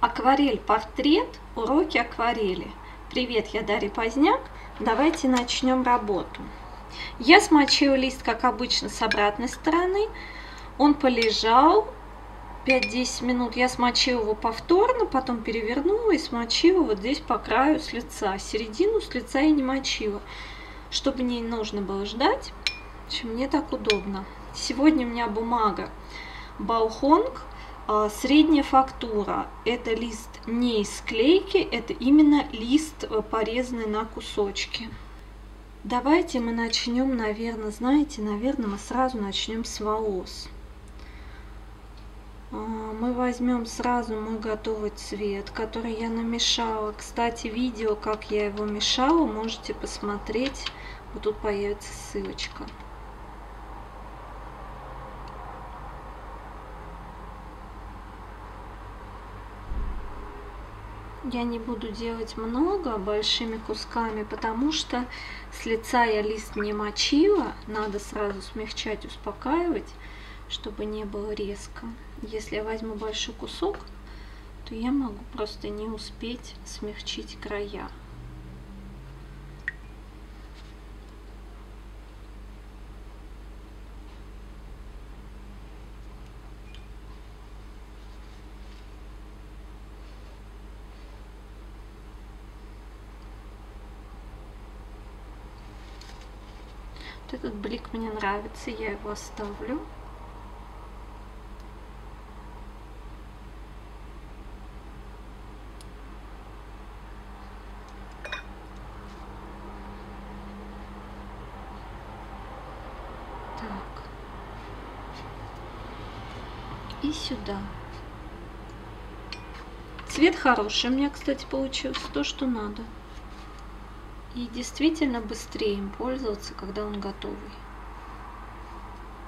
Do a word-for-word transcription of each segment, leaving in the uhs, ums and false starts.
Акварель-портрет. Уроки акварели. Привет, я Дарья Позняк. Давайте начнем работу. Я смочила лист, как обычно, с обратной стороны. Он полежал пять-десять минут. Я смочила его повторно, потом перевернула и смочила вот здесь по краю с лица. Середину с лица я не мочила, чтобы не нужно было ждать. В общем, мне так удобно. Сегодня у меня бумага Baohong. Средняя фактура. Это лист не из склейки, это именно лист, порезанный на кусочки. Давайте мы начнем, наверное, знаете, наверное, мы сразу начнем с волос. Мы возьмем сразу мой готовый цвет, который я намешала. Кстати, видео, как я его мешала, можете посмотреть. Вот тут появится ссылочка. Я не буду делать много большими кусками, потому что с лица я лист не мочила. Надо сразу смягчать, успокаивать, чтобы не было резко. Если я возьму большой кусок, то я могу просто не успеть смягчить края. Вот этот блик мне нравится, я его оставлю. Так. И сюда. Цвет хороший у меня, кстати, получился, то, что надо. И действительно быстрее им пользоваться, когда он готовый,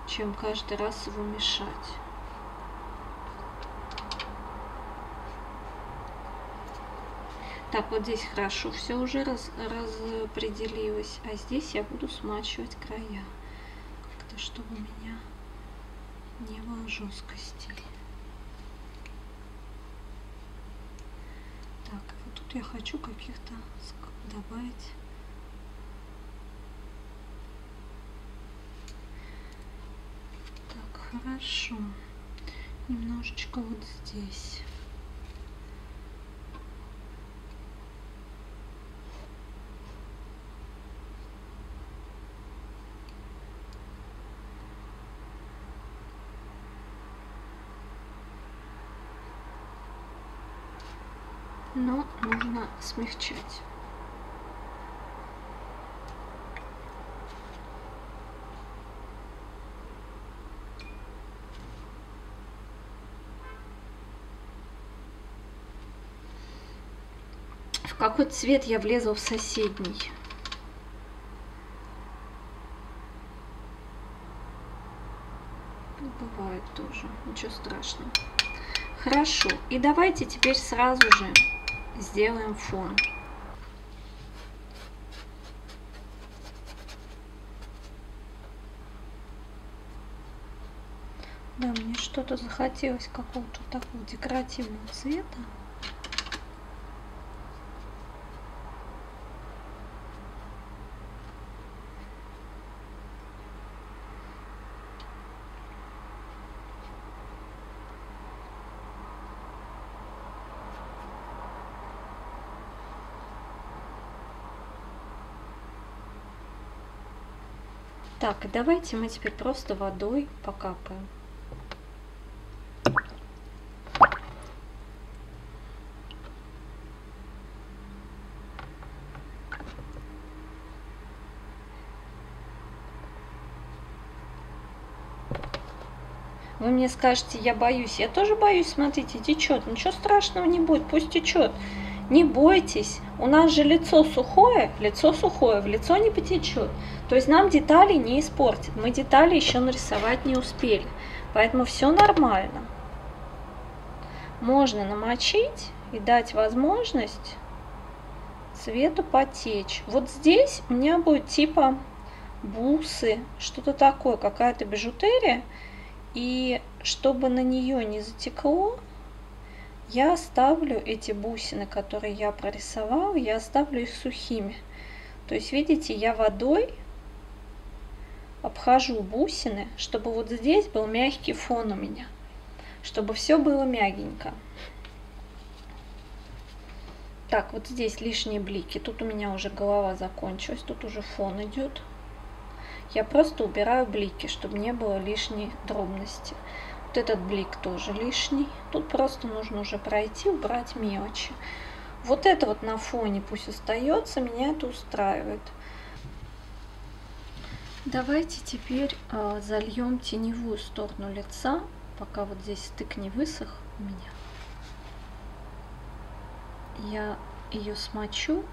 чем каждый раз его мешать. Так, вот здесь хорошо все уже раз, распределилось, а здесь я буду смачивать края, как-то чтобы у меня не было жесткости. Так, вот тут я хочу каких-то добавить. Так, хорошо. Немножечко вот здесь. Но нужно смягчать. Какой цвет я влезла в соседний? Бывает тоже, ничего страшного. Хорошо, и давайте теперь сразу же сделаем фон. Да, мне что-то захотелось какого-то такого декоративного цвета. Так, и давайте мы теперь просто водой покапаем. Вы мне скажете, я боюсь. Я тоже боюсь, смотрите, течет. Ничего страшного не будет, пусть течет. Не бойтесь, у нас же лицо сухое, лицо сухое, в лицо не потечет. То есть нам детали не испортят, мы детали еще нарисовать не успели. Поэтому все нормально. Можно намочить и дать возможность цвету потечь. Вот здесь у меня будет типа бусы, что-то такое, какая-то бижутерия. И чтобы на нее не затекло, я оставлю эти бусины, которые я прорисовала, я оставлю их сухими. То есть, видите, я водой обхожу бусины, чтобы вот здесь был мягкий фон у меня, чтобы все было мягенько. Так, вот здесь лишние блики. Тут у меня уже голова закончилась, тут уже фон идет. Я просто убираю блики, чтобы не было лишней дробности. Вот этот блик тоже лишний. Тут просто нужно уже пройти, убрать мелочи. Вот это вот на фоне пусть остается, меня это устраивает. Давайте теперь э, зальем теневую сторону лица, пока вот здесь стык не высох у меня. Я ее смочу.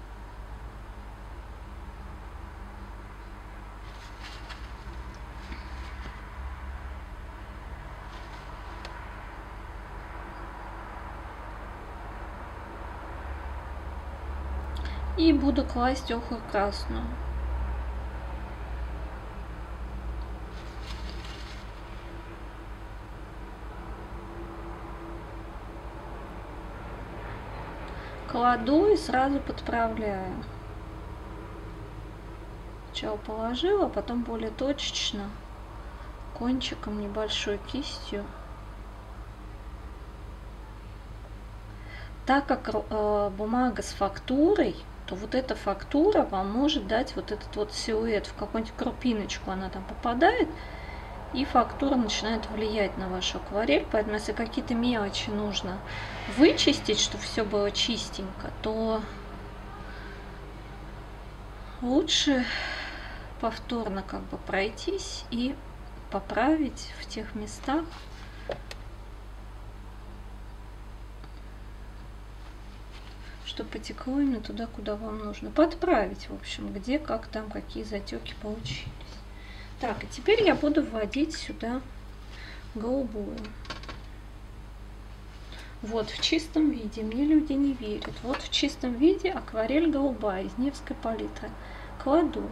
И буду класть охру красную. Кладу и сразу подправляю. Сначала положила, потом более точечно, кончиком, небольшой кистью. Так как э, бумага с фактурой, то вот эта фактура вам может дать вот этот вот силуэт. В какую-нибудь крупиночку она там попадает, и фактура начинает влиять на вашу акварель. Поэтому если какие-то мелочи нужно вычистить, чтобы все было чистенько, то лучше повторно как бы пройтись и поправить в тех местах. Что потекло именно туда, куда вам нужно. Подправить, в общем, где, как там, какие затеки получились. Так, и теперь я буду вводить сюда голубую. Вот в чистом виде. Мне люди не верят. Вот в чистом виде акварель голубая из Невской палитры. Кладу.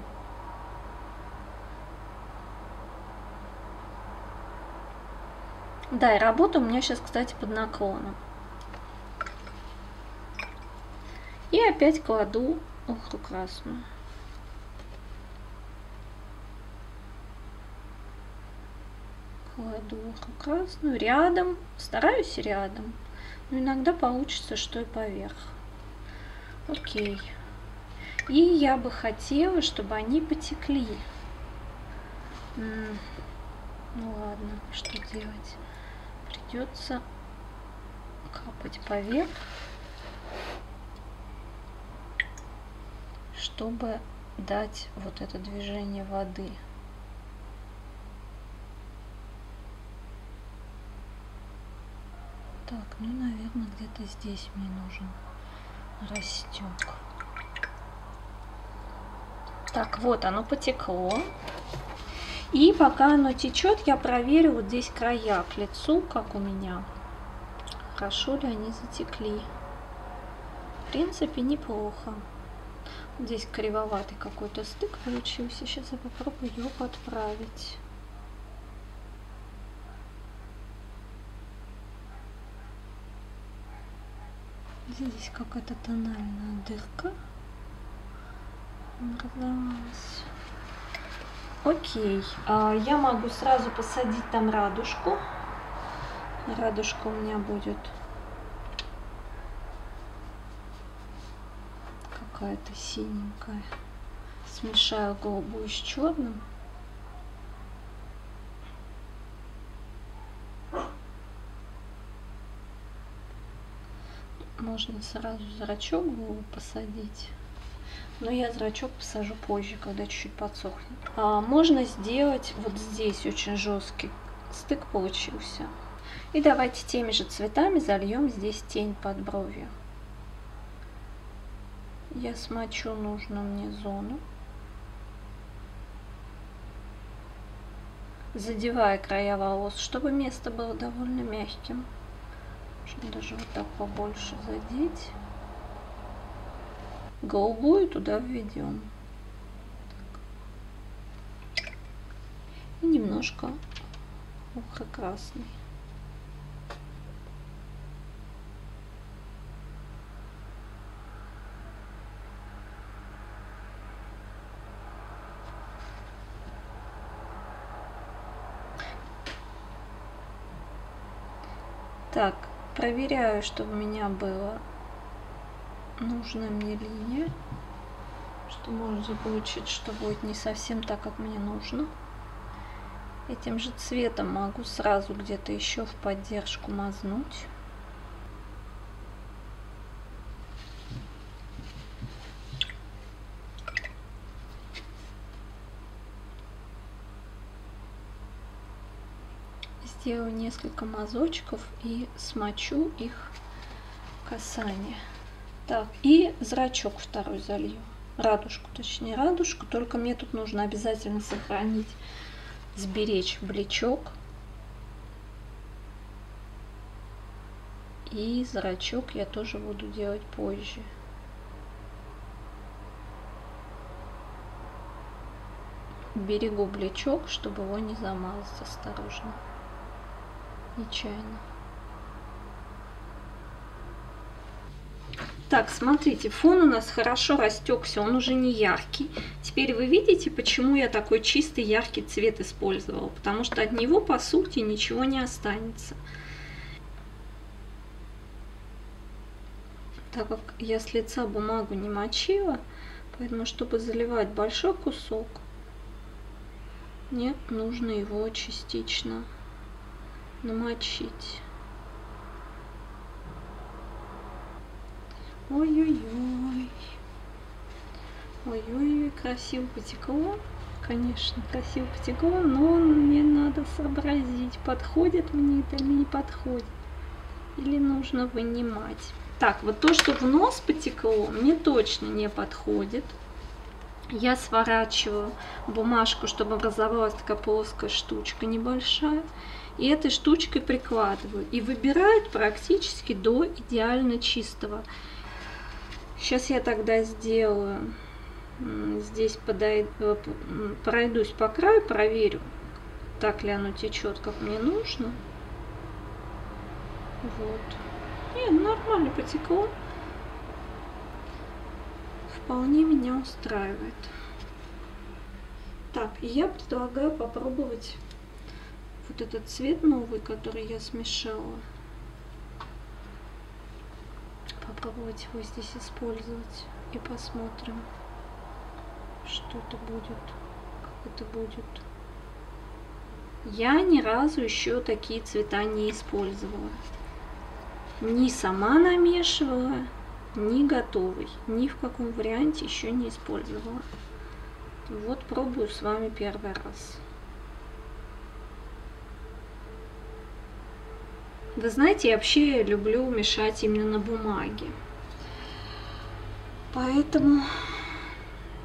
Да, и работа у меня сейчас, кстати, под наклоном. И опять кладу охру красную. Кладу охру красную рядом. Стараюсь рядом. Но иногда получится, что и поверх. Окей. И я бы хотела, чтобы они потекли. Ну ладно, что делать? Придется капать поверх, чтобы дать вот это движение воды. Так, ну, наверное, где-то здесь мне нужен растек. Так, вот оно потекло. И пока оно течет, я проверю вот здесь края к лицу, как у меня. Хорошо ли они затекли. В принципе, неплохо. Здесь кривоватый какой-то стык получился. Сейчас я попробую его подправить. Здесь какая-то тональная дырка образовалась. Окей. А я могу сразу посадить там радужку. Радужка у меня будет какая-то синенькая. Смешаю голубую с черным. Можно сразу зрачок голову посадить, но я зрачок посажу позже, когда чуть-чуть подсохнет. А можно сделать вот здесь очень жесткий стык получился. И давайте теми же цветами зальем здесь тень под бровью. Я смочу нужную мне зону, задевая края волос, чтобы место было довольно мягким. Можно даже вот так побольше задеть. Голубую туда введем. И немножко охры красной. Так, проверяю, чтобы у меня была нужная мне линия, что можно получить, что будет не совсем так, как мне нужно. Этим же цветом могу сразу где-то еще в поддержку мазнуть. Сделаю несколько мазочков и смочу их касание. Так, и зрачок второй залью. Радужку, точнее радужку, только мне тут нужно обязательно сохранить, сберечь бличок. И зрачок я тоже буду делать позже. Берегу бличок, чтобы его не замазать осторожно. Нечаянно. Так, смотрите, фон у нас хорошо растекся, он уже не яркий. Теперь вы видите, почему я такой чистый яркий цвет использовала, потому что от него, по сути, ничего не останется. Так как я с лица бумагу не мочила, поэтому, чтобы заливать большой кусок, мне нужно его частично намочить. Ой-ой-ой. Ой-ой-ой, красиво потекло. Конечно, красиво потекло, но мне надо сообразить, подходит мне это или не подходит. Или нужно вынимать. Так, вот то, что в нос потекло, мне точно не подходит. Я сворачиваю бумажку, чтобы образовалась такая плоская штучка небольшая. И этой штучкой прикладываю. И выбирает практически до идеально чистого. Сейчас я тогда сделаю. Здесь подойду, пройдусь по краю, проверю, так ли оно течет, как мне нужно. Вот. Не, нормально потекло. Вполне меня устраивает. Так, я предлагаю попробовать вот этот цвет новый, который я смешала, попробовать его здесь использовать и посмотрим, что это будет, как это будет. Я ни разу еще такие цвета не использовала, ни сама намешивала, ни готовый, ни в каком варианте еще не использовала. Вот пробую с вами первый раз. Вы знаете, я вообще люблю мешать именно на бумаге. Поэтому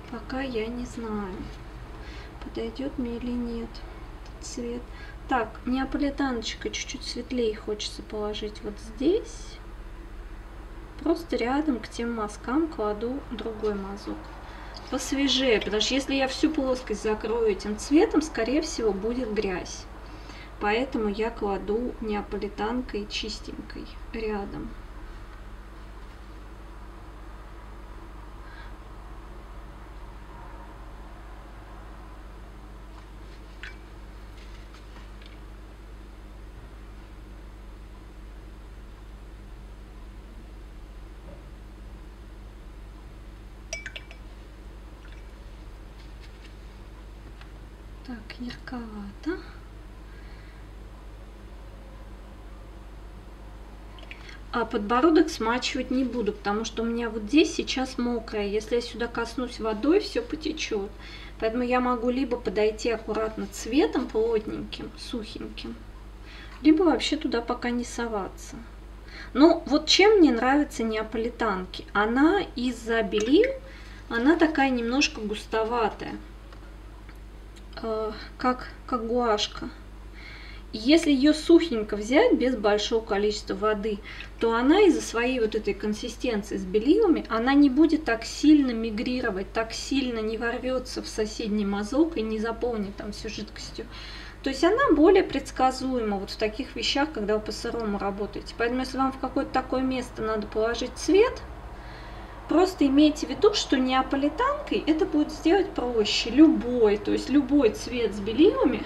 пока я не знаю, подойдет мне или нет этот цвет. Так, неаполитаночка чуть-чуть светлее хочется положить вот здесь. Просто рядом к тем мазкам кладу другой мазок. Посвежее, потому что если я всю плоскость закрою этим цветом, скорее всего будет грязь. Поэтому я кладу неаполитанкой чистенькой рядом. Так, ярковато. А подбородок смачивать не буду, потому что у меня вот здесь сейчас мокрое. Если я сюда коснусь водой, все потечет. Поэтому я могу либо подойти аккуратно цветом плотненьким, сухеньким, либо вообще туда пока не соваться. Но вот чем мне нравятся неаполитанки? Она из-за белил, она такая немножко густоватая, как, как гуашка. Если ее сухенько взять, без большого количества воды, то она из-за своей вот этой консистенции с белилами, она не будет так сильно мигрировать, так сильно не ворвется в соседний мазок и не заполнит там всю жидкостью. То есть она более предсказуема вот в таких вещах, когда вы по-сырому работаете. Поэтому если вам в какое-то такое место надо положить цвет, просто имейте в виду, что неаполитанкой это будет сделать проще. Любой, то есть любой цвет с белилами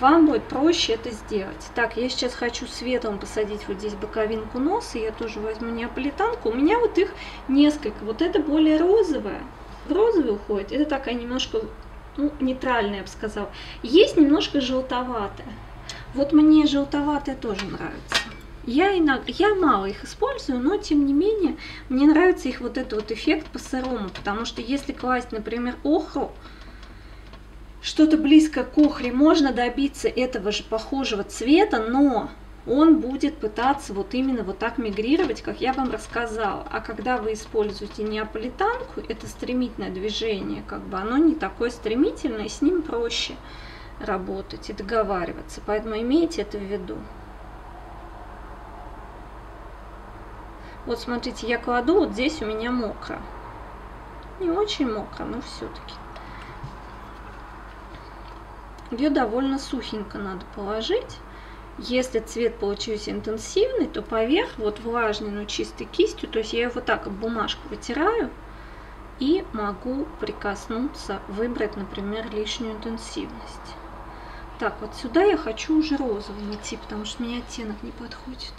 вам будет проще это сделать. Так, я сейчас хочу светом посадить вот здесь боковинку носа, я тоже возьму неаполитанку, у меня вот их несколько, вот это более розовая, в розовый уходит, это такая немножко, ну, нейтральная, я бы сказала, есть немножко желтоватая, вот мне желтоватая тоже нравится. Я, иногда, я мало их использую, но тем не менее мне нравится их вот этот вот эффект по-сырому, потому что если класть, например, охру, что-то близко к охре, можно добиться этого же похожего цвета, но он будет пытаться вот именно вот так мигрировать, как я вам рассказала. А когда вы используете неаполитанку, это стремительное движение, как бы оно не такое стремительное, и с ним проще работать и договариваться, поэтому имейте это в виду. Вот смотрите, я кладу, вот здесь у меня мокро. Не очень мокро, но все-таки. Ее довольно сухенько надо положить. Если цвет получился интенсивный, то поверх, вот влажный, но чистой кистью, то есть я его так об бумажку вытираю и могу прикоснуться, выбрать, например, лишнюю интенсивность. Так, вот сюда я хочу уже розовым идти, потому что мне оттенок не подходит.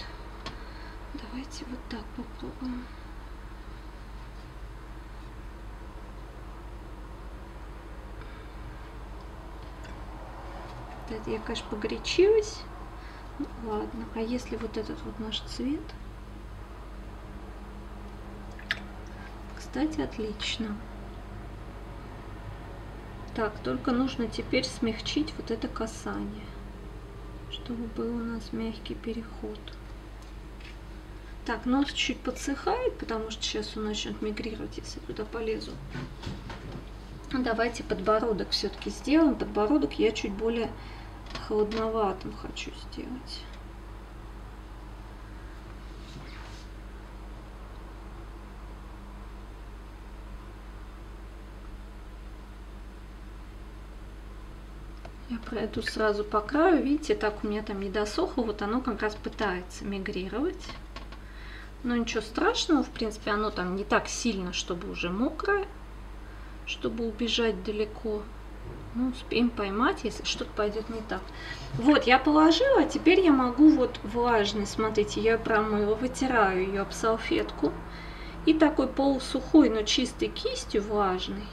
Давайте вот так попробуем. Я, конечно, погорячилась. Ну, ладно, а если вот этот вот наш цвет? Кстати, отлично. Так, только нужно теперь смягчить вот это касание, чтобы был у нас мягкий переход. Так, нос чуть подсыхает, потому что сейчас он начнет мигрировать, если я туда полезу. Давайте подбородок все-таки сделаем. Подбородок я чуть более холодноватым хочу сделать. Я пройду сразу по краю. Видите, так у меня там не досохло. Вот оно как раз пытается мигрировать. Но ничего страшного, в принципе, оно там не так сильно, чтобы уже мокрое, чтобы убежать далеко. Ну, успеем поймать, если что-то пойдет не так. Вот, я положила, а теперь я могу вот влажный, смотрите, я промыла, вытираю ее об салфетку. И такой полусухой, но чистой кистью влажный.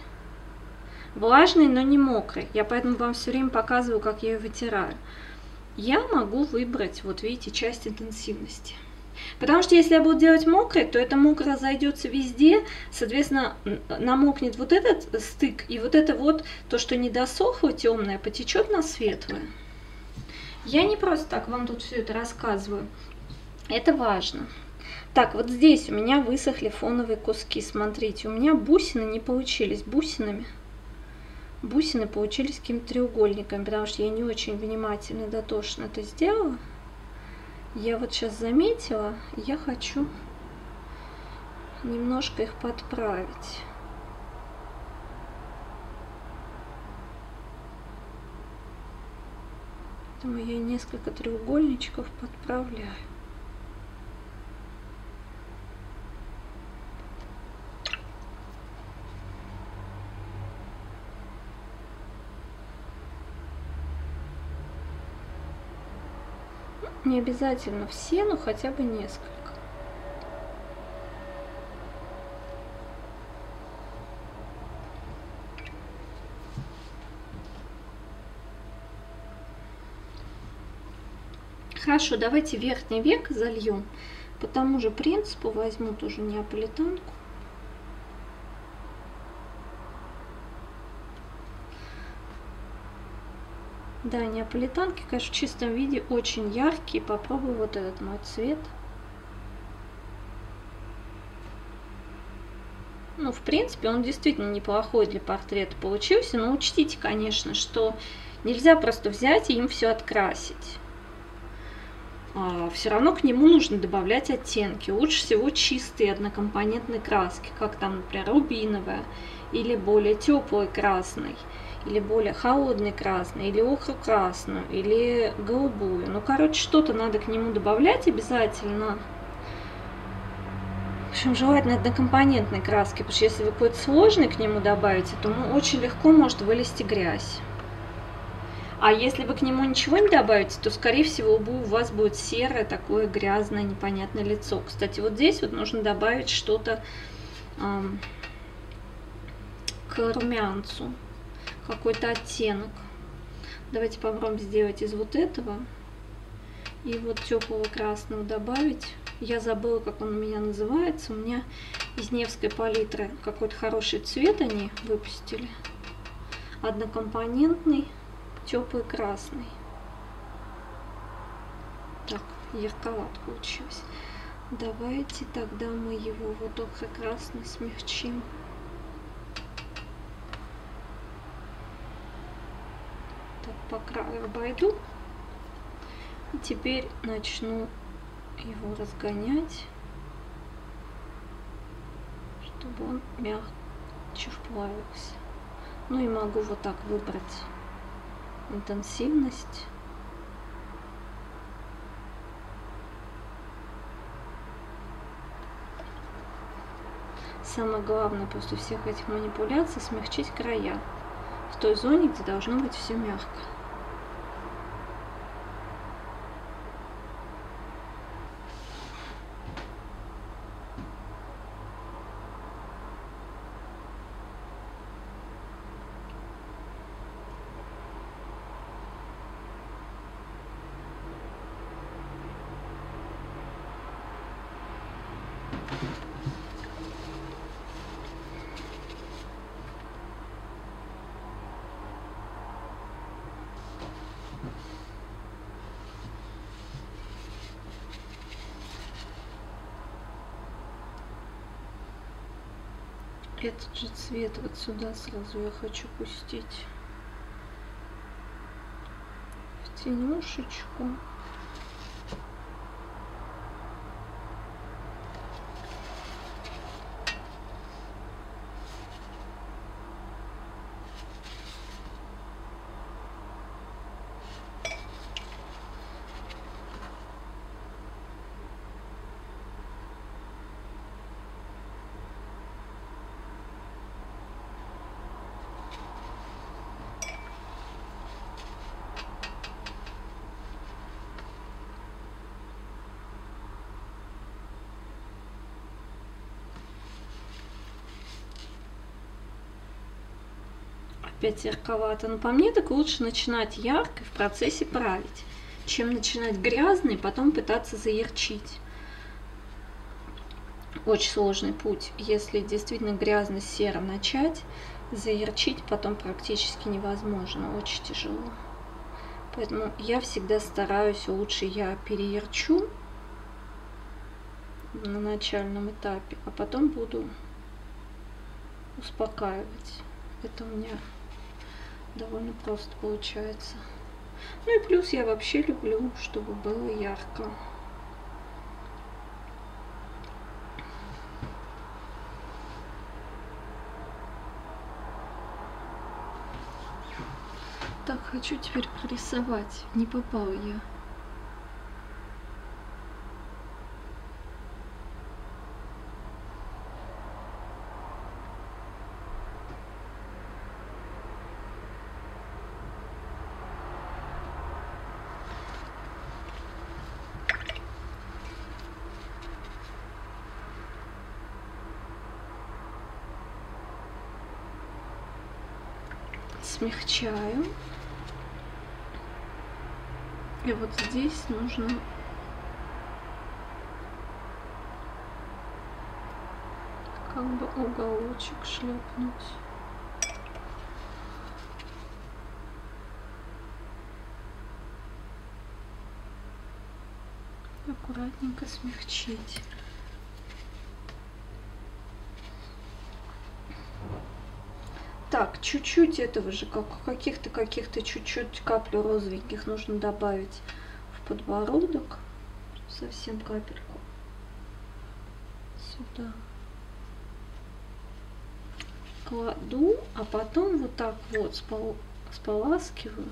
Влажный, но не мокрый. Я поэтому вам все время показываю, как я ее вытираю. Я могу выбрать, вот видите, часть интенсивности. Потому что если я буду делать мокрый, то это мокро разойдется везде, соответственно, намокнет вот этот стык, и вот это вот, то, что не досохло, темное, потечет на светлое. Я не просто так вам тут все это рассказываю, это важно. Так, вот здесь у меня высохли фоновые куски, смотрите, у меня бусины не получились бусинами. Бусины получились каким-то треугольником, потому что я не очень внимательно и дотошно это сделала. Я вот сейчас заметила, я хочу немножко их подправить. Поэтому я несколько треугольничков подправляю. Не обязательно все, но хотя бы несколько. Хорошо, давайте верхний век зальем. По тому же принципу возьму тоже неаполитанку. Да, неаполитанки, конечно, в чистом виде очень яркие. Попробую вот этот мой цвет. Ну, в принципе, он действительно неплохой для портрета получился. Но учтите, конечно, что нельзя просто взять и им все открасить. А, все равно к нему нужно добавлять оттенки. Лучше всего чистые однокомпонентные краски, как там, например, рубиновая или более теплый красный, или более холодный красный, или охру красную, или голубую. Ну, короче, что-то надо к нему добавлять обязательно. В общем, желательно однокомпонентной краски, потому что если вы какой-то сложный к нему добавите, то ну, очень легко может вылезти грязь. А если вы к нему ничего не добавите, то, скорее всего, у вас будет серое, такое грязное, непонятное лицо. Кстати, вот здесь вот нужно добавить что-то э, к румянцу, какой-то оттенок. Давайте попробуем сделать из вот этого и вот теплого красного добавить. Я забыла, как он у меня называется. У меня из Невской палитры какой-то хороший цвет они выпустили. Однокомпонентный, теплый красный. Так, ярковат получилось. Давайте тогда мы его вот охро-красный смягчим. Так, пока обойду. И теперь начну его разгонять, чтобы он мягче вплавился. Ну и могу вот так выбрать интенсивность. Самое главное после всех этих манипуляций смягчить края в той зоне, где должно быть все мягко. Этот же цвет вот сюда сразу я хочу пустить в тенюшечку. Опять ярковато, но по мне так лучше начинать ярко и в процессе править, чем начинать грязно и потом пытаться заярчить. Очень сложный путь, если действительно грязно серым начать, заярчить потом практически невозможно, очень тяжело. Поэтому я всегда стараюсь, лучше я переярчу на начальном этапе, а потом буду успокаивать. Это у меня довольно просто получается. Ну и плюс я вообще люблю, чтобы было ярко. Так, хочу теперь прорисовать. Не попала я. Смягчаю. И вот здесь нужно как бы уголочек шлепнуть. Аккуратненько смягчить. Так, чуть-чуть этого же, как каких-то каких-то чуть-чуть каплю розовеньких нужно добавить в подбородок, совсем капельку сюда кладу, а потом вот так вот спол... споласкиваю,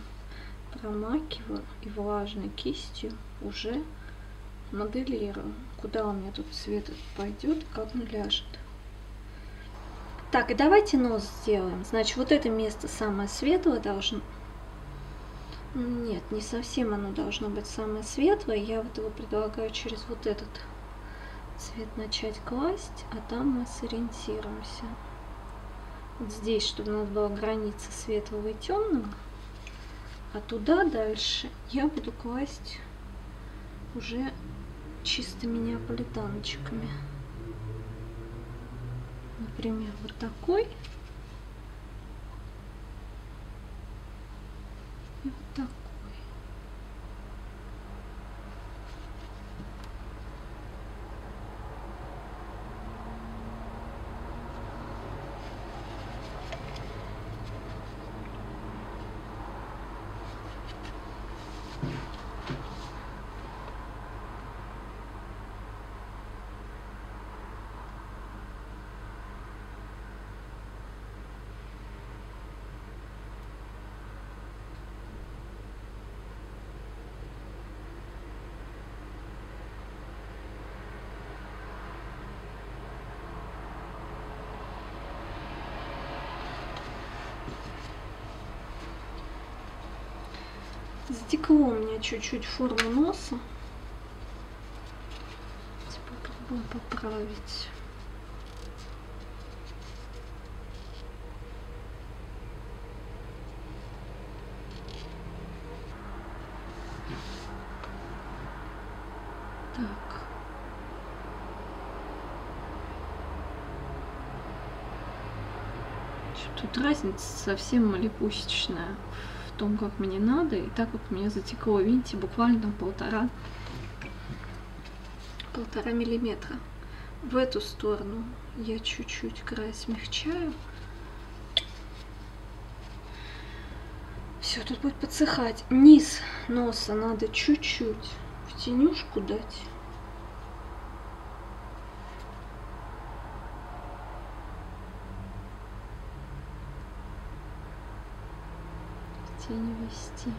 промакиваю и влажной кистью уже моделирую, куда у меня тут цвет пойдет, как он ляжет. Так, и давайте нос сделаем. Значит, вот это место самое светлое должно Нет, не совсем оно должно быть самое светлое. Я вот его предлагаю через вот этот цвет начать класть, а там мы сориентируемся. Вот здесь, чтобы у нас была граница светлого и темного. А туда дальше я буду класть уже чистыми неаполитаночками. Например, вот такой. И вот такой. Затекло у меня чуть-чуть форму носа. Теперь попробую поправить. Так. Что тут разница совсем малепусечная. Том, как мне надо, и так вот мне затекло, видите, буквально там полтора полтора миллиметра. В эту сторону я чуть-чуть край смягчаю. Все, тут будет подсыхать. Низ носа надо чуть-чуть в тенюшку дать. Не вести.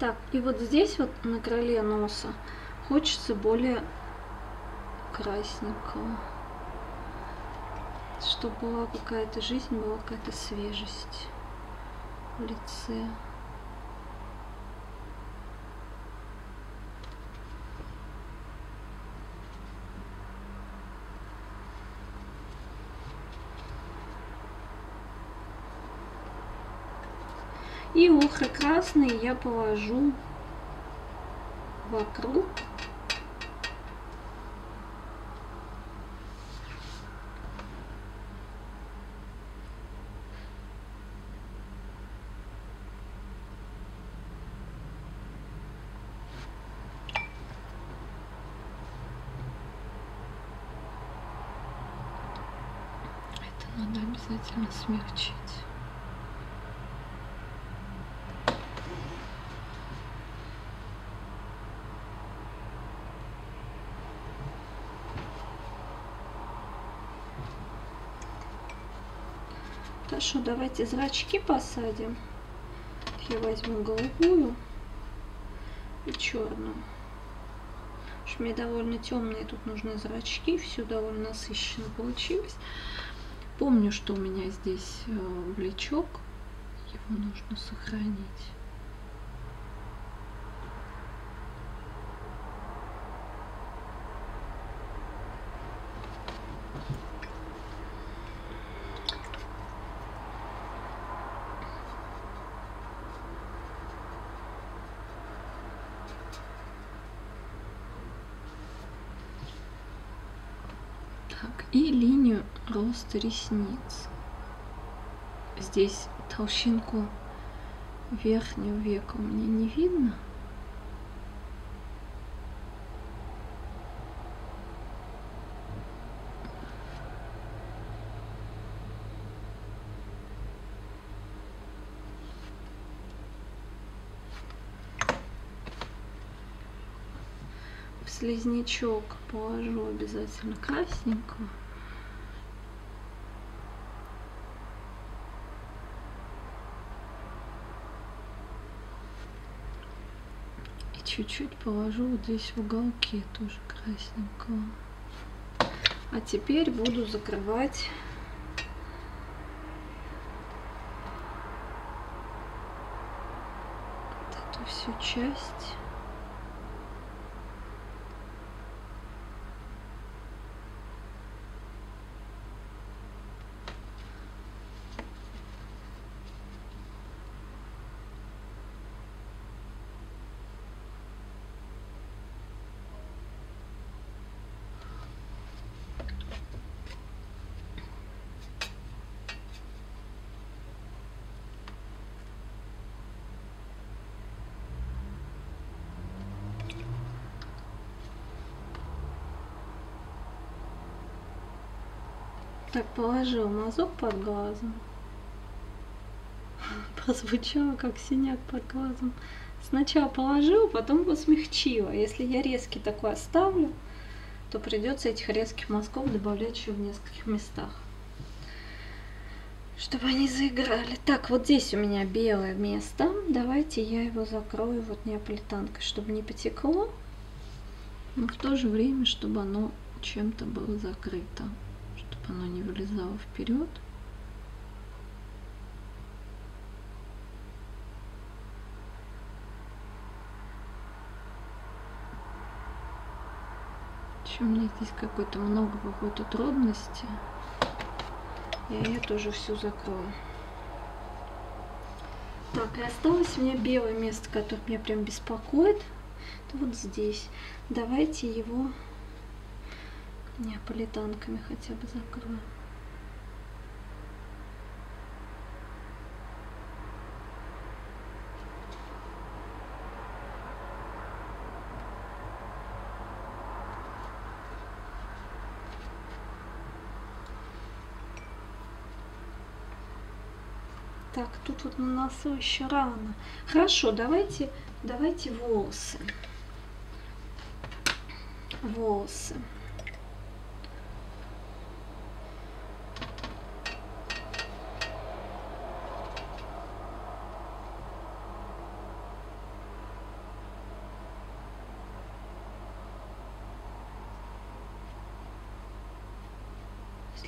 Так, и вот здесь вот на крыле носа хочется более красненького, чтобы была какая-то жизнь, была какая-то свежесть в лице. И охры красные я положу вокруг. Это надо обязательно смягчить. Хорошо, давайте зрачки посадим. Я возьму голубую и черную. Потому что мне довольно темные тут нужны зрачки. Все довольно насыщенно получилось. Помню, что у меня здесь бличок. Его нужно сохранить. И линию роста ресниц. Здесь толщинку верхнего века мне не видно. слизнячок положу обязательно красненькую. И чуть-чуть положу вот здесь в уголке тоже красненького. А теперь буду закрывать вот эту всю часть. Так, положила мазок под глазом. Прозвучало, как синяк под глазом. Сначала положила, потом его смягчила. Если я резкий такой оставлю, то придется этих резких мазков добавлять еще в нескольких местах, чтобы они заиграли. Так, вот здесь у меня белое место. Давайте я его закрою вот неаполитанкой, чтобы не потекло, но в то же время, чтобы оно чем-то было закрыто. Оно не вылезало вперед. Еще у меня здесь какое-то много какой-то трудности. Я ее тоже всю закрою. Так, и осталось у меня белое место, которое меня прям беспокоит. Это вот здесь. Давайте его неаполитанками хотя бы закрою. Так, тут вот на носу еще рано. Хорошо, давайте, давайте волосы. Волосы.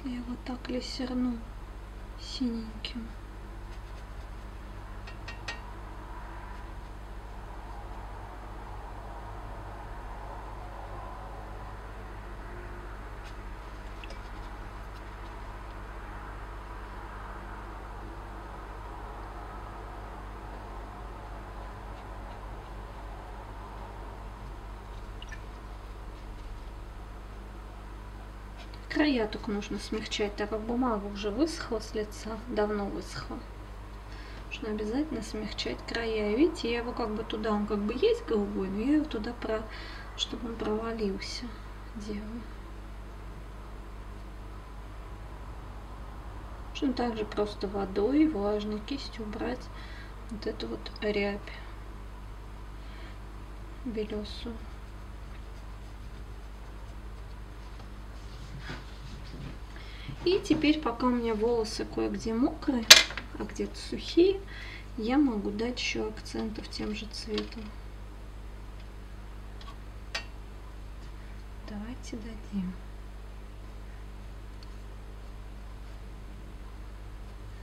Я вот так лессерну синеньким. Края только нужно смягчать, так как бумага уже высохла с лица, давно высохла. Нужно обязательно смягчать края. Видите, я его как бы туда, он как бы есть голубой, но я его туда, про, чтобы он провалился, делаю. Нужно также просто водой и влажной кистью убрать вот эту вот рябь белесую. И теперь, пока у меня волосы кое-где мокрые, а где-то сухие, я могу дать еще акцентов тем же цветом. Давайте дадим.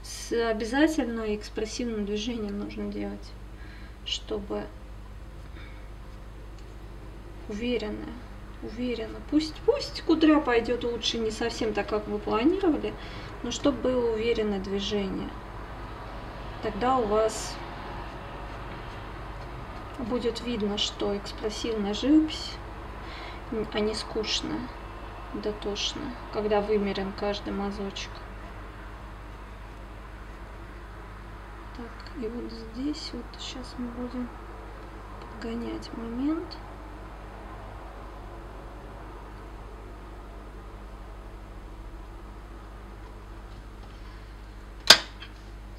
С обязательно экспрессивным движением нужно делать, чтобы уверенно. Уверена. Пусть, пусть кудря пойдет лучше не совсем так, как вы планировали, но чтобы было уверенное движение. Тогда у вас будет видно, что экспрессивная живопись, а не скучная, дотошная, когда вымерен каждый мазочек. Так, и вот здесь вот сейчас мы будем подгонять момент.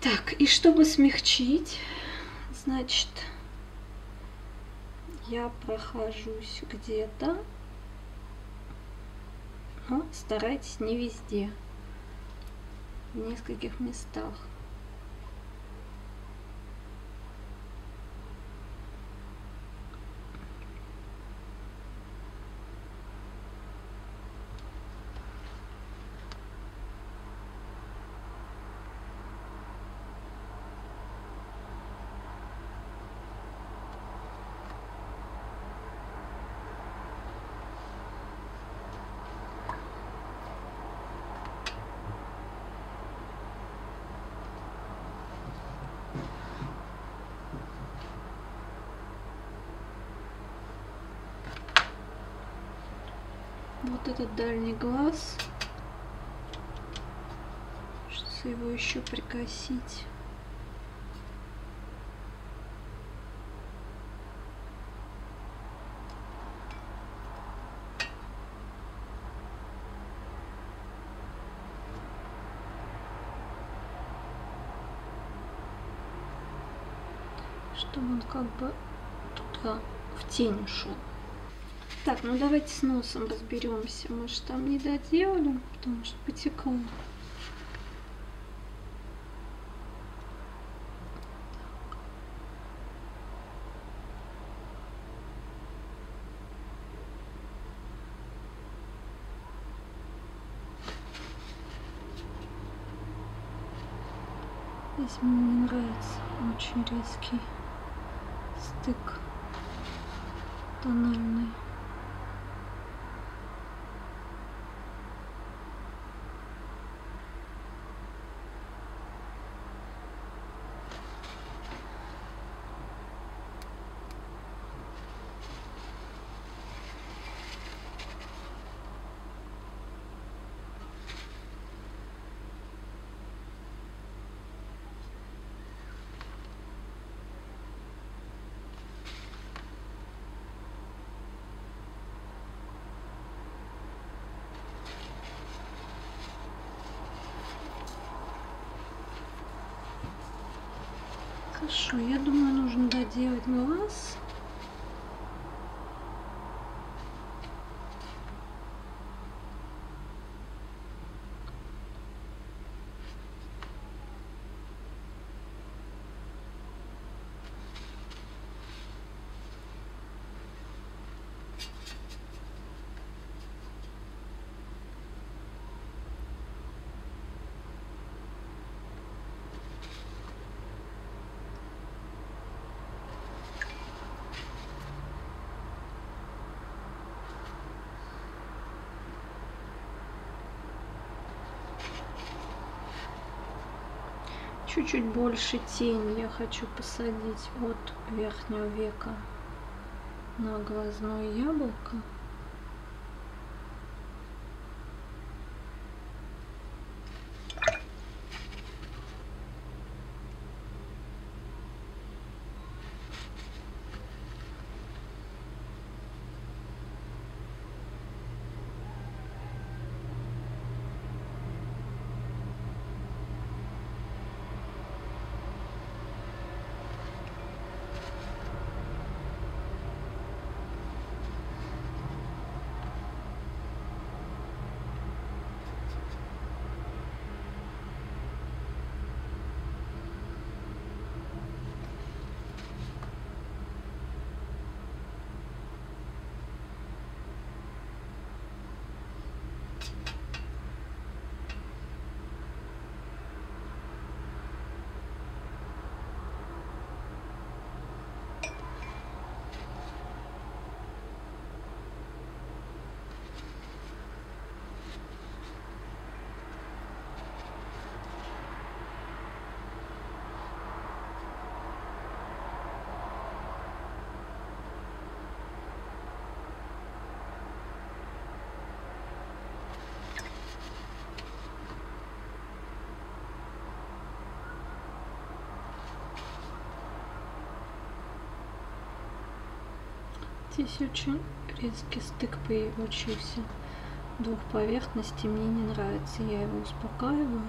Так, и чтобы смягчить, значит, я прохожусь где-то, но старайтесь не везде, в нескольких местах. Вот этот дальний глаз, что его еще прикосить. Чтобы он как бы туда в тень шел. Так, ну давайте с носом разберемся. Мы же там не доделали, потому что потекло. Здесь мне не нравится очень резкий стык тональный. Хорошо, я думаю, нужно доделать глаз. Чуть-чуть больше тени я хочу посадить от верхнего века на глазное яблоко. Здесь очень резкий стык получился двух поверхностей, мне не нравится, я его успокаиваю.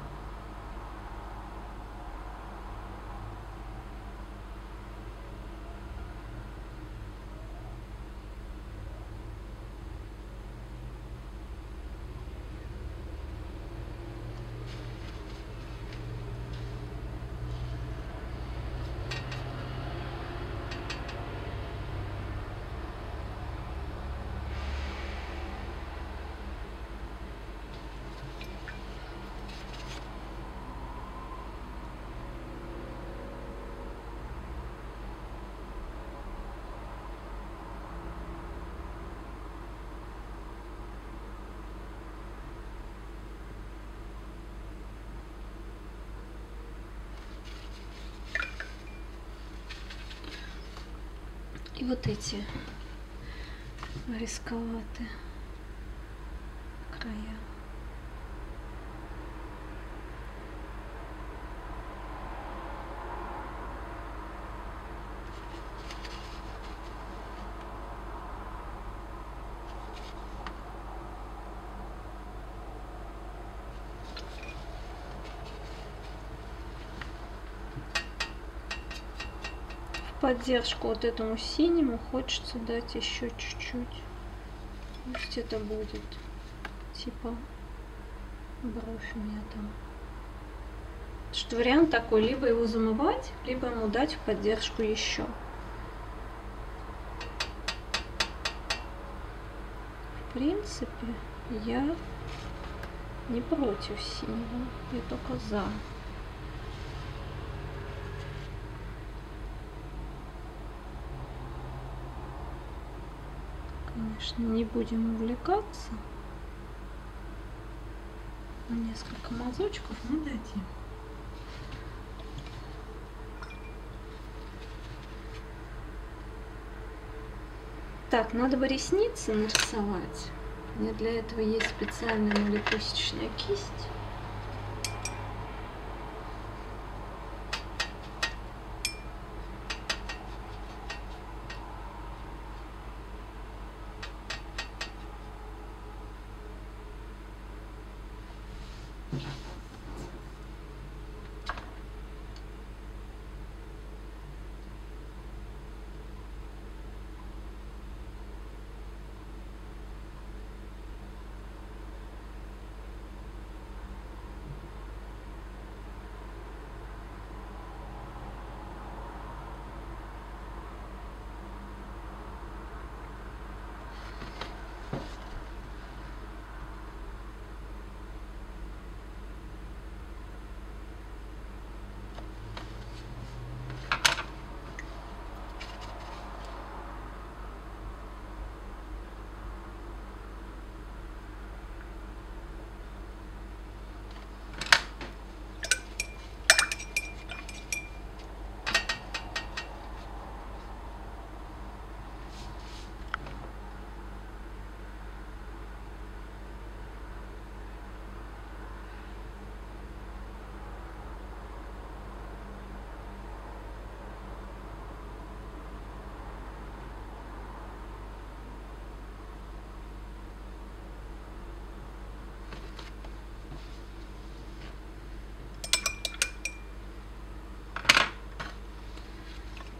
вот эти рисковатые края. Поддержку вот этому синему хочется дать еще чуть-чуть. Пусть это будет типа бровь у меня там. Что вариант такой: либо его замывать, либо ему дать в поддержку еще. В принципе, я не против синего, я только за. Конечно, не будем увлекаться. Несколько мазочков мы дадим. Так, надо бы ресницы нарисовать. У меня для этого есть специальная малепусечная кисть.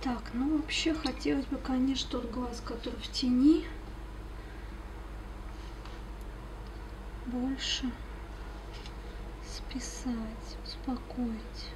Так, ну вообще хотелось бы, конечно, тот глаз, который в тени, больше списать, успокоить.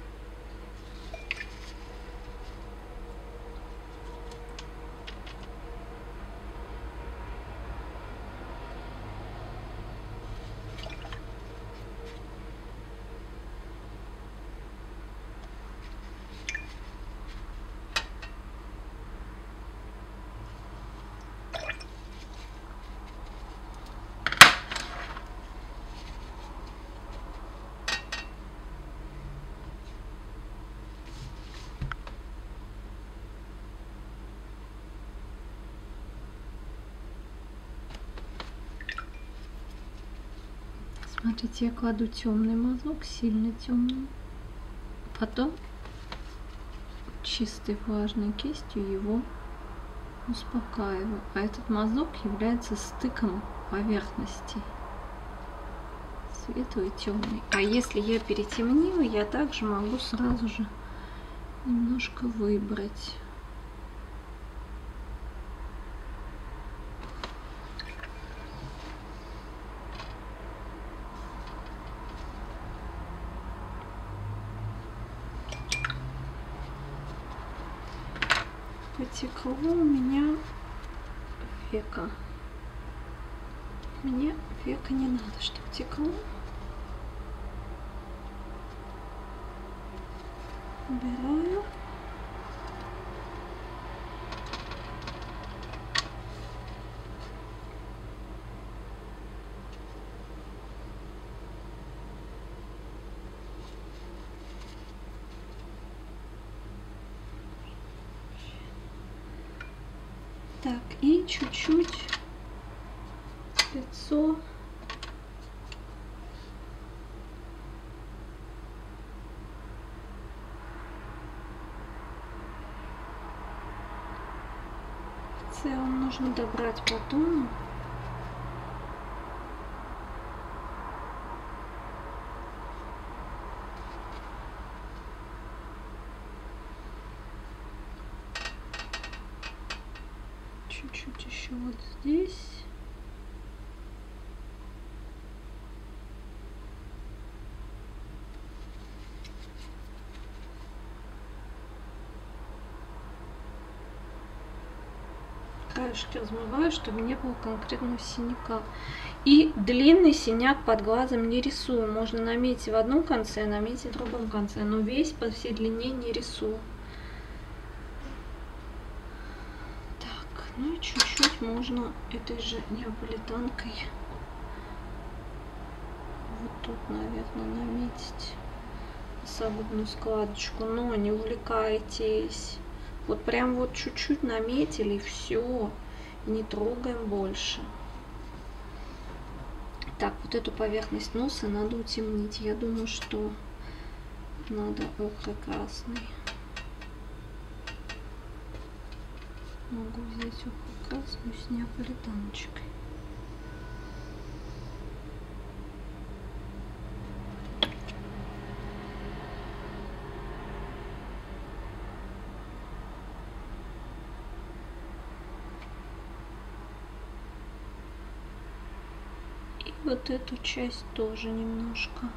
Смотрите, я кладу темный мазок, сильно темный. Потом чистой влажной кистью его успокаиваю. А этот мазок является стыком поверхностей. Светлый и темный. А если я перетемнила, я также могу сразу же немножко выбрать. Потекло у меня века. Мне века не надо, чтобы текло. Убираю. Так, и чуть-чуть лицо. В целом нужно добрать по тону. Чуть-чуть еще вот здесь. Краешки размываю, чтобы не было конкретного синяка. И длинный синяк под глазом не рисую. Можно наметить в одном конце, наметить в другом конце, но весь по всей длине не рисую. Ну и чуть-чуть можно этой же неаполитанкой вот тут, наверное, наметить свободную складочку, но не увлекайтесь. Вот прям вот чуть-чуть наметили, все, не трогаем больше. Так, вот эту поверхность носа надо утемнить. Я думаю, что надо охро-красный. Могу взять охро-красную с неаполитаночкой. И вот эту часть тоже немножко.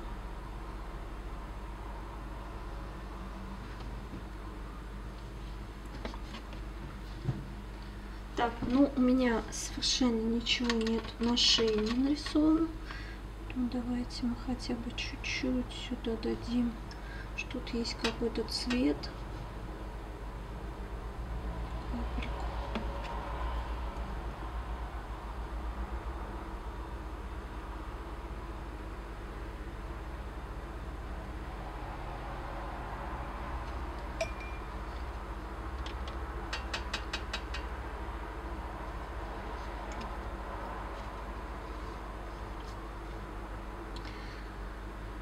Так, ну у меня совершенно ничего нет на шее не нарисовано. Ну, давайте мы хотя бы чуть-чуть сюда дадим, что тут есть какой-то цвет.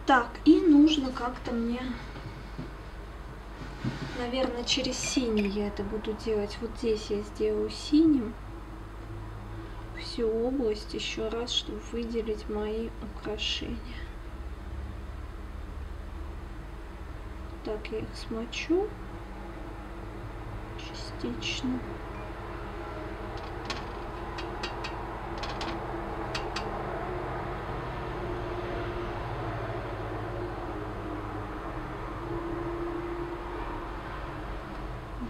Так, и нужно как-то мне, наверное, через синий я это буду делать. Вот здесь я сделаю синим всю область еще раз, чтобы выделить мои украшения. Так, я их смочу частично.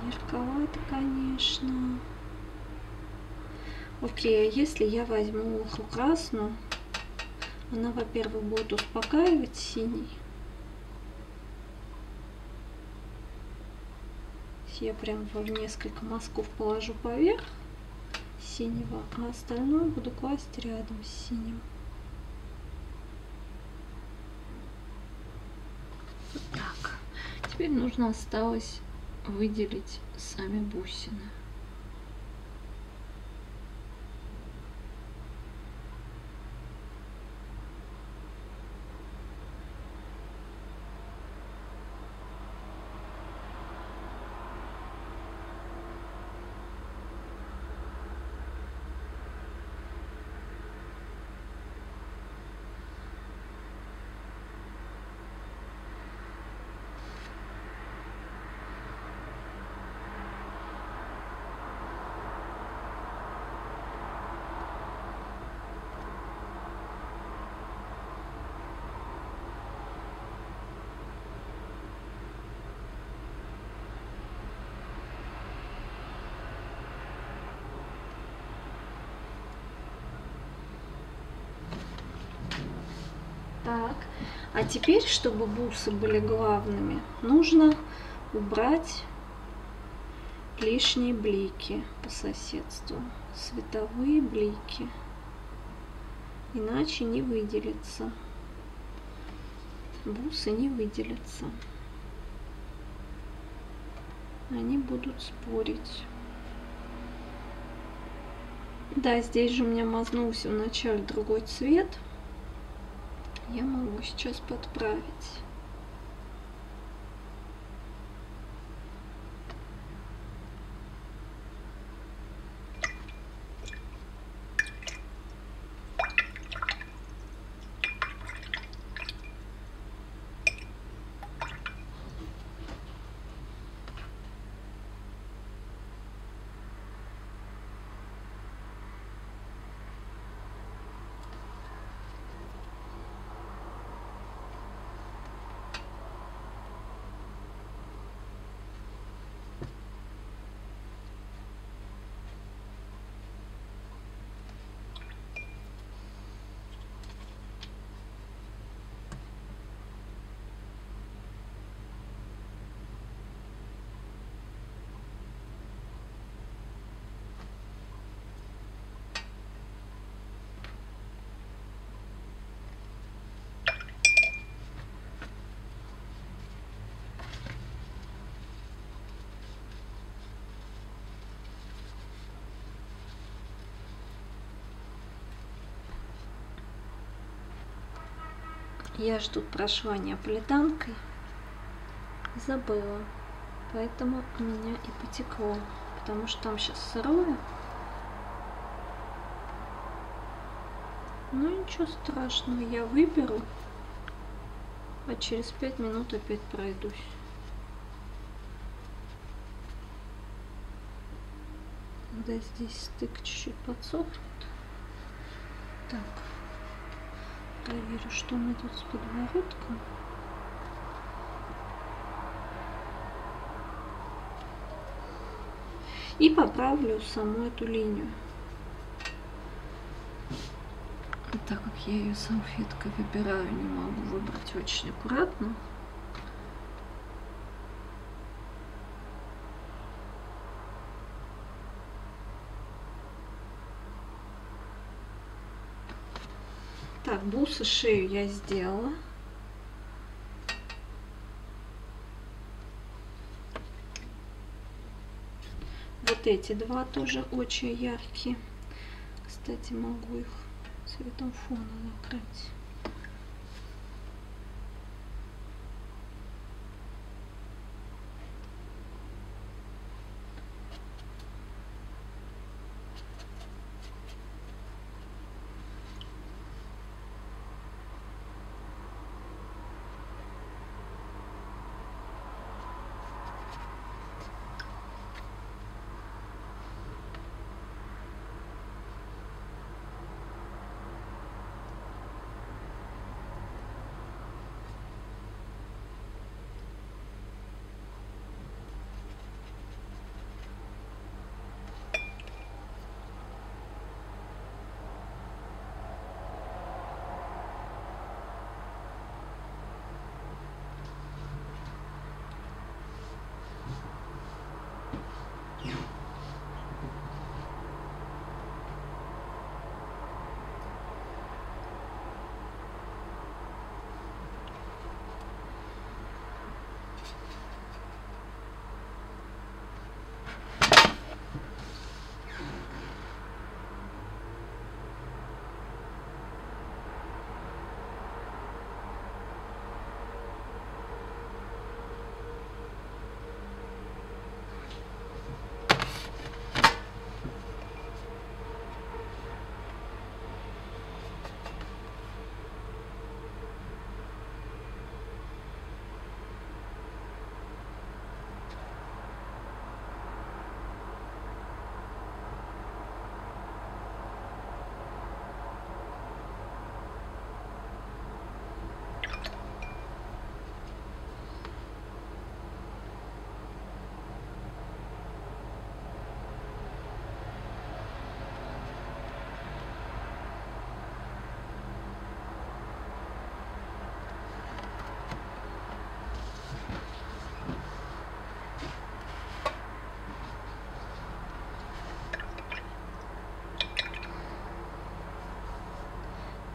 Ярковато, конечно. Окей, а если я возьму охру красную, она, во-первых, будет успокаивать синий. Я прям в несколько мазков положу поверх синего, а остальное буду класть рядом с синим. Так, теперь нужно осталось выделить сами бусины. Так, а теперь, чтобы бусы были главными, нужно убрать лишние блики по соседству, световые блики, иначе не выделится, бусы не выделятся, они будут спорить. Да, здесь же у меня мазнулся вначале другой цвет. Я могу сейчас подправить. Я же тут прошла неаполитанкой, забыла, поэтому у меня и потекло, потому что там сейчас сырое. Ну ничего страшного, я выберу, а через пять минут опять пройдусь. Да, здесь стык чуть-чуть подсохнет. Так. Проверю, что у меня тут с подбородком. И поправлю саму эту линию. Так как я ее салфеткой выбираю, не могу выбрать очень аккуратно. Так, бусы, шею я сделала. Вот эти два тоже очень яркие. Кстати, могу их цветом фона накрыть.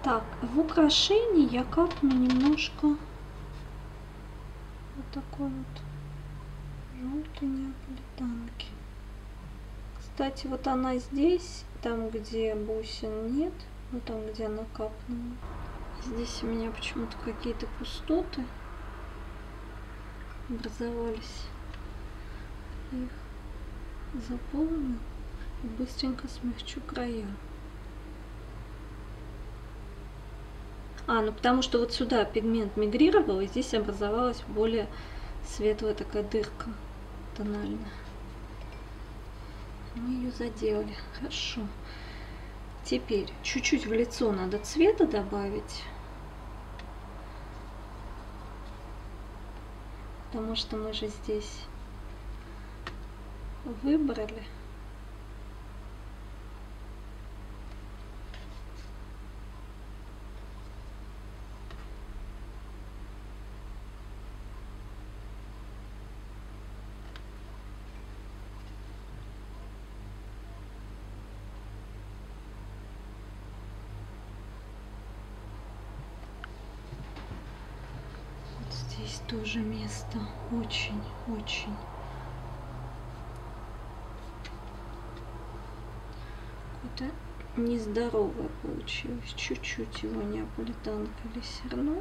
Так, в украшении я капну немножко вот такой вот желтой неаполитанки. Кстати, вот она здесь, там, где бусин нет, ну там, где она капнула. Здесь у меня почему-то какие-то пустоты образовались. Я их заполню и быстренько смягчу края. А, ну потому что вот сюда пигмент мигрировал, и здесь образовалась более светлая такая дырка тональная. Мы ее заделали. Хорошо. Теперь чуть-чуть в лицо надо цвета добавить. Потому что мы же здесь выбрали. Здесь тоже место очень-очень какое-то нездоровое получилось. Чуть-чуть его неаполитанка или серно.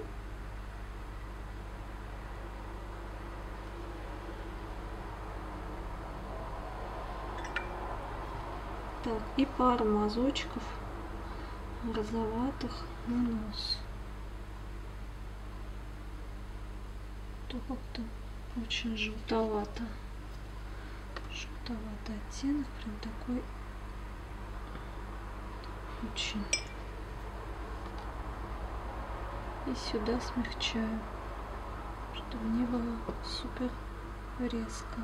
Так, и пару мазочков розоватых на нос. Как-то очень желтовато, желтоватый оттенок, прям такой очень. И сюда смягчаю, чтобы не было супер резко.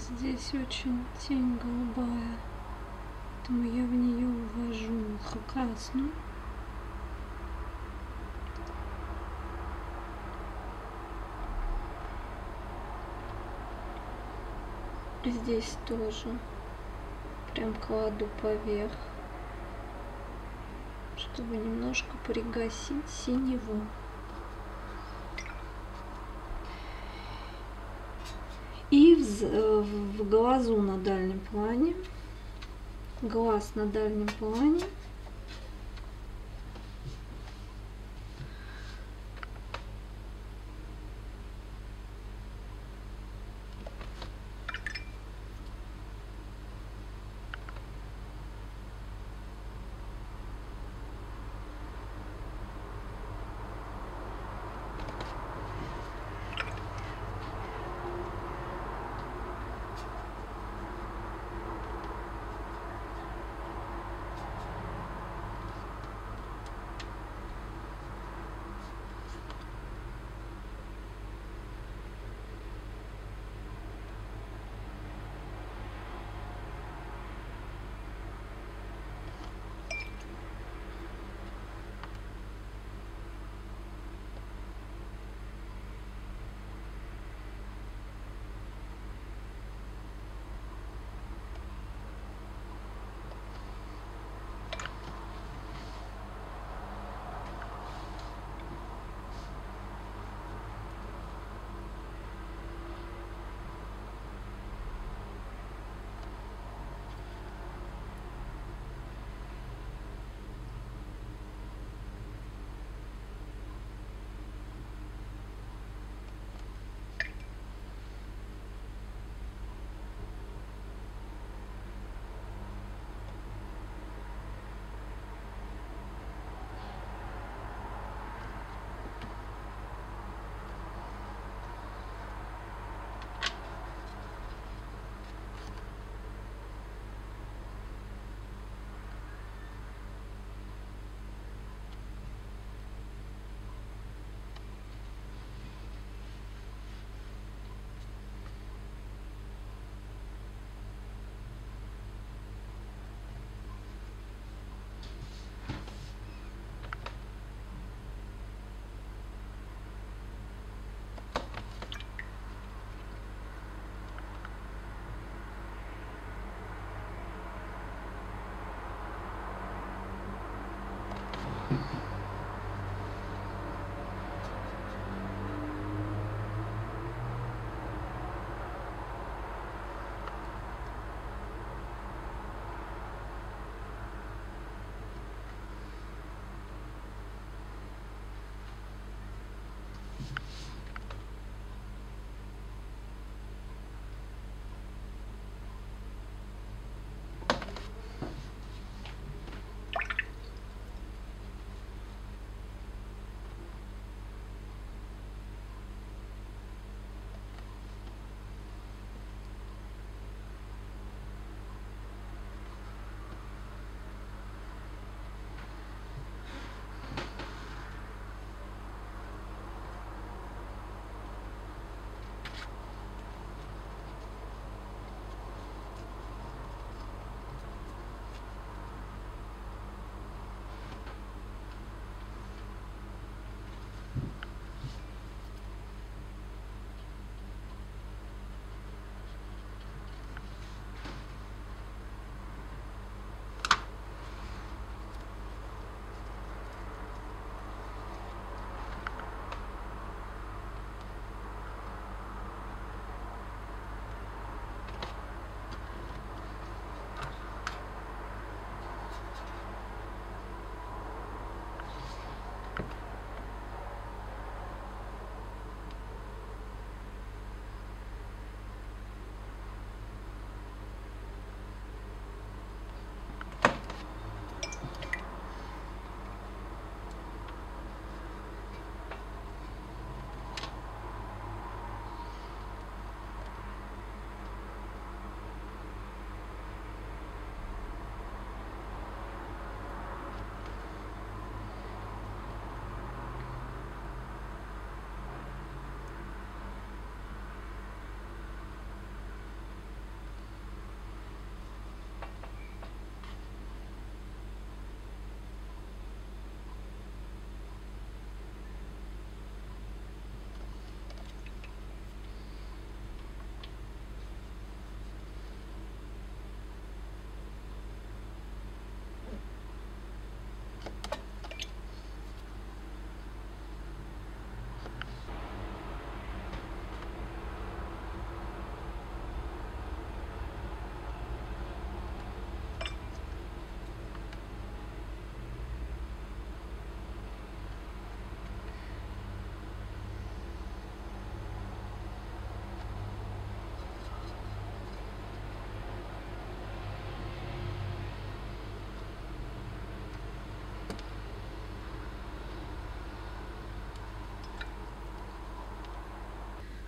Здесь очень тень голубая, поэтому я в нее ввожу ухо красную. Здесь тоже прям кладу поверх, чтобы немножко пригасить синеву. И в, в глазу на дальнем плане, глаз на дальнем плане,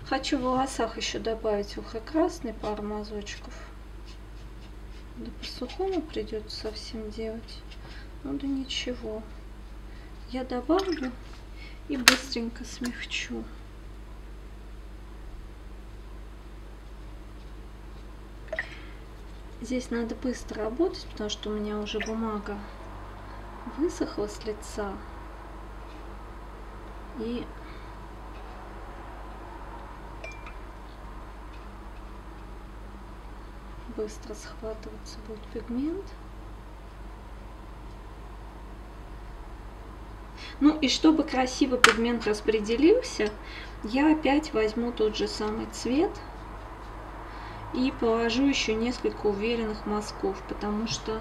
Хочу в волосах еще добавить охро-красный, пару мазочков. Да по-сухому придется совсем делать. Ну да ничего. Я добавлю и быстренько смягчу. Здесь надо быстро работать, потому что у меня уже бумага высохла с лица. И... быстро схватываться будет пигмент. Ну и чтобы красиво пигмент распределился, я опять возьму тот же самый цвет и положу еще несколько уверенных мазков, потому что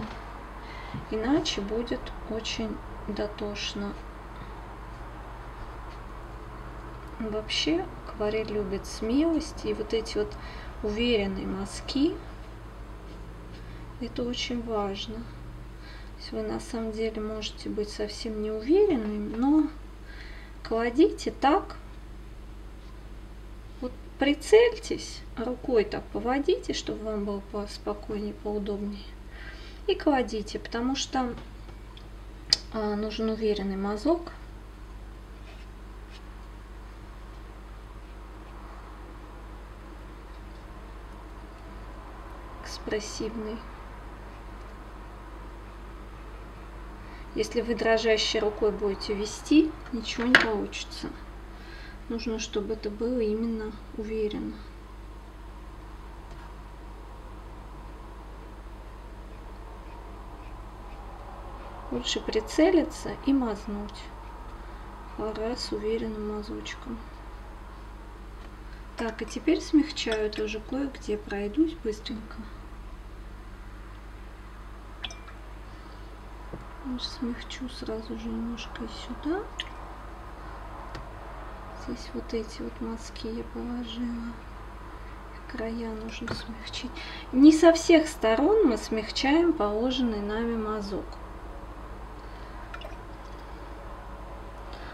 иначе будет очень дотошно. Вообще акварель любит смелость, и вот эти вот уверенные мазки, это очень важно. То есть вы на самом деле можете быть совсем не уверенными, но кладите так, вот прицельтесь, рукой так поводите, чтобы вам было поспокойнее, поудобнее, и кладите, потому что а, нужен уверенный мазок. Экспрессивный. Если вы дрожащей рукой будете вести, ничего не получится. Нужно, чтобы это было именно уверенно. Лучше прицелиться и мазнуть. Пора с уверенным мазочком. Так, и теперь смягчаю тоже кое-где, пройдусь быстренько. Смягчу сразу же немножко и сюда. Здесь вот эти вот мазки я положила. Края нужно смягчить. Не со всех сторон мы смягчаем положенный нами мазок.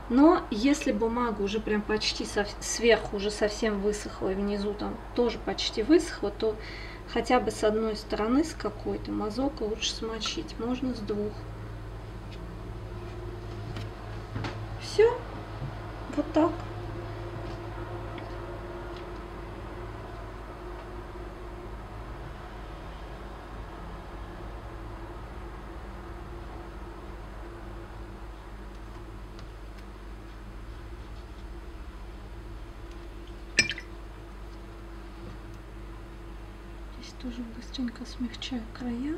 Но если бумага уже прям почти со... сверху уже совсем высохла и внизу там тоже почти высохла, то хотя бы с одной стороны с какой-то мазок лучше смочить. Можно с двух. Все, вот так. Здесь тоже быстренько смягчаю края.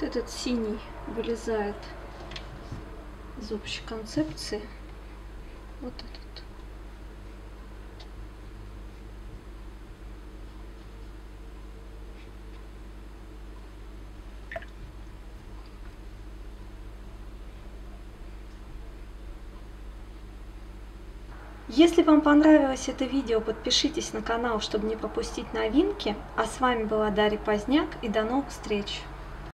Этот синий вылезает из общей концепции. Вот этот. Если вам понравилось это видео, подпишитесь на канал, чтобы не пропустить новинки. А с вами была Дарья Позняк, и до новых встреч!